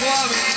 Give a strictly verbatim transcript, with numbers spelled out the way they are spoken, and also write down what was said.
Love it.